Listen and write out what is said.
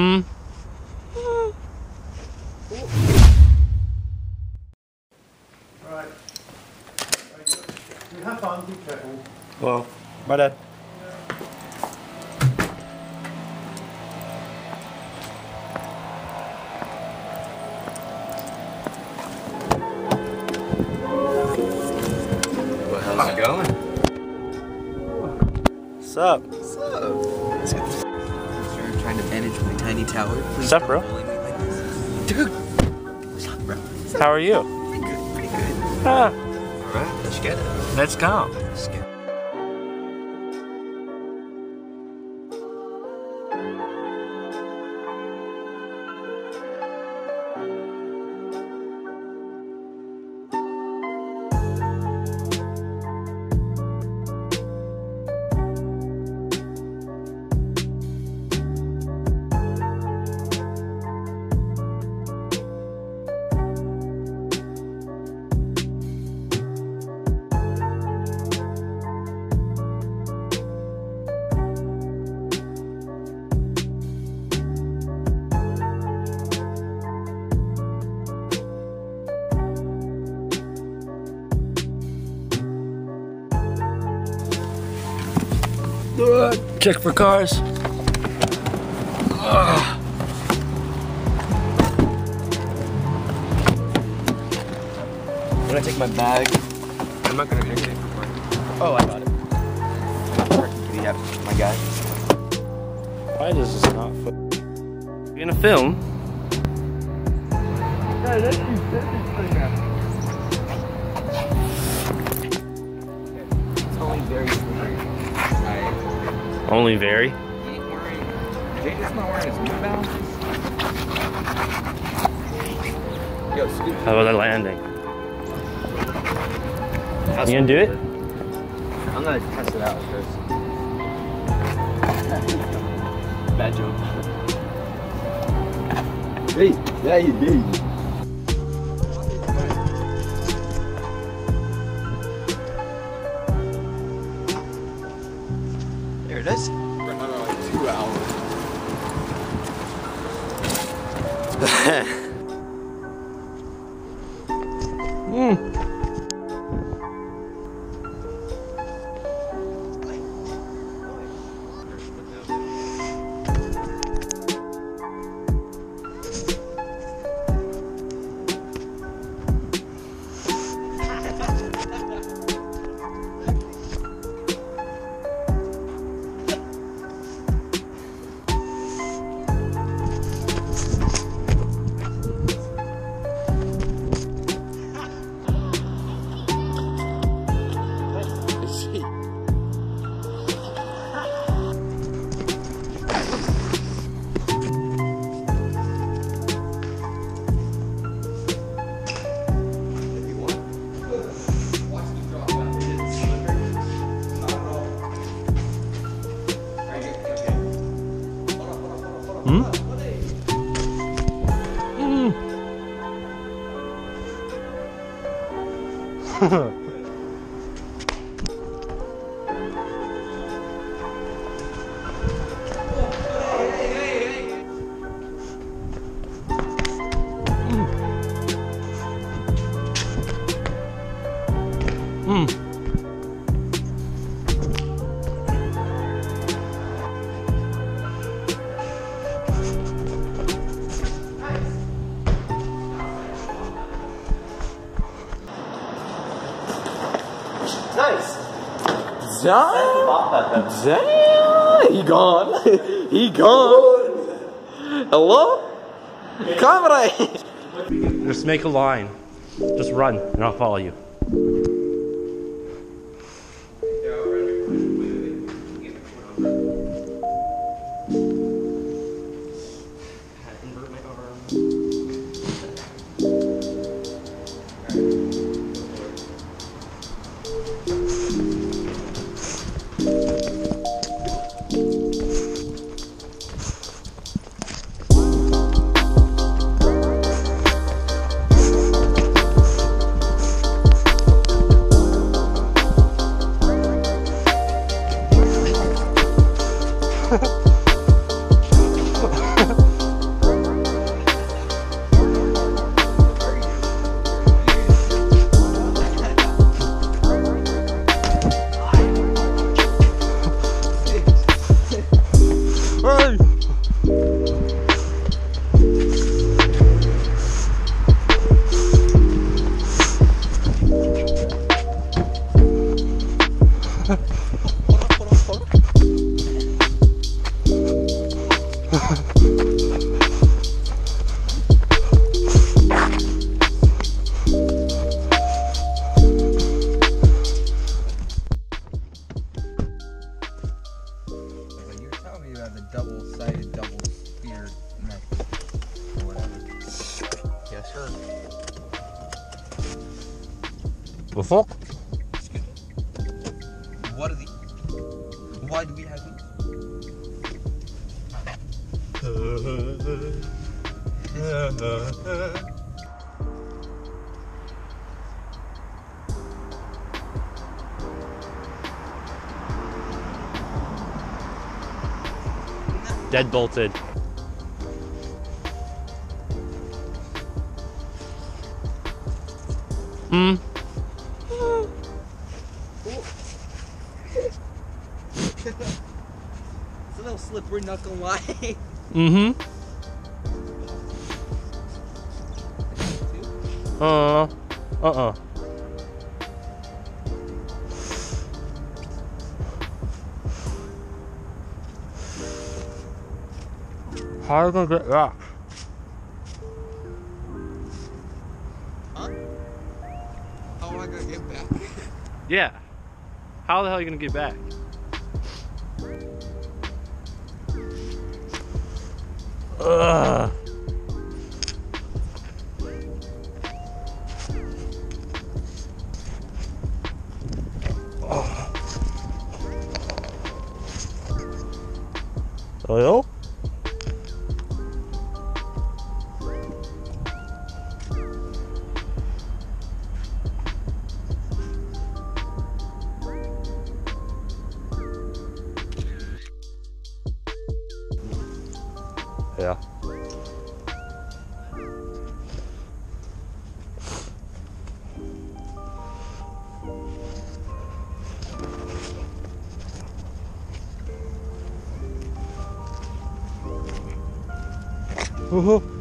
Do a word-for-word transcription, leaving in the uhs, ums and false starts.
Hmm? Right. You have fun, be careful. Well, bye, Dad. How's it going? What's up? What's up? Let's get this. You're trying to manage my tiny tower. What's up, bro? Dude! What's up, bro? What's up? How are you? Pretty good, pretty good. Ah. Alright, let's get it. Let's go. Let's get it. Check for cars. Ugh. I'm gonna take my bag. I'm not gonna take it. Oh, I got it. Giddy up, my guy. Why does this not fit? You're gonna film? Hey, that's you, that's you. Only vary. How about the landing? You gonna do it? I'm gonna test it out first. Bad joke. Hey, yeah, you did. It is? For another like two hours. mm. Hmm? Mm. mm. Mm. Nice. Damn. Damn. He gone. He gone. Hello? Okay. Camera. Just make a line. Just run and I'll follow you. Ha ha ha. a double-sided, double-speared knife or whatever. Yes, sir. The fuck? Excuse me. What are the... Why do we have these? Dead bolted. Hmm. It's a little slippery, not gonna lie. Mm-hmm. Uh. Uh-uh. How are we gonna get that? Huh? How am I gonna get back? Yeah. How the hell are you gonna get back? Ugh. Oh. Hello? Yeah. Woohoo!